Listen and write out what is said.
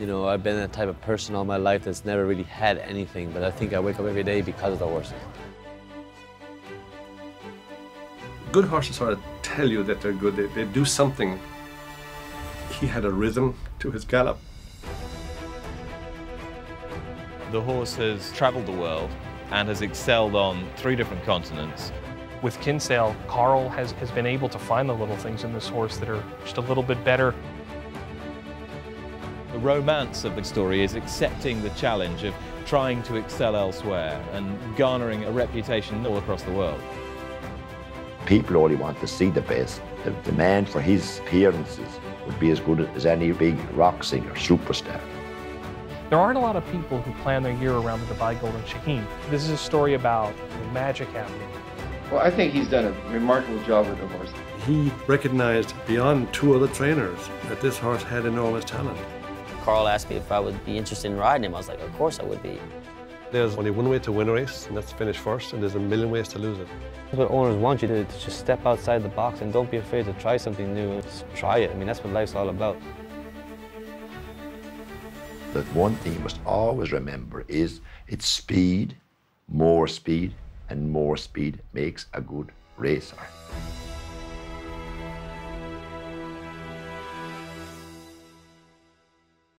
You know, I've been the type of person all my life that's never really had anything, but I think I wake up every day because of the horses. Good horses sort of tell you that they're good. They do something. He had a rhythm to his gallop. The horse has traveled the world and has excelled on 3 different continents. With Kinsale, Carl has been able to find the little things in this horse that are just a little bit better. The romance of the story is accepting the challenge of trying to excel elsewhere and garnering a reputation all across the world. People only want to see the best. The demand for his appearances would be as good as any big rock singer superstar. There aren't a lot of people who plan their year around the Dubai Golden Shaheen. This is a story about magic happening. Well, I think he's done a remarkable job with the horse. He recognized beyond 2 other trainers that this horse had enormous talent. Carl asked me if I would be interested in riding him. I was like, of course I would be. There's only one way to win a race, and that's to finish first, and there's a million ways to lose it. That's what owners want you to do, to just step outside the box and don't be afraid to try something new. Just try it. I mean, that's what life's all about. The one thing you must always remember is it's speed, more speed, and more speed makes a good racer.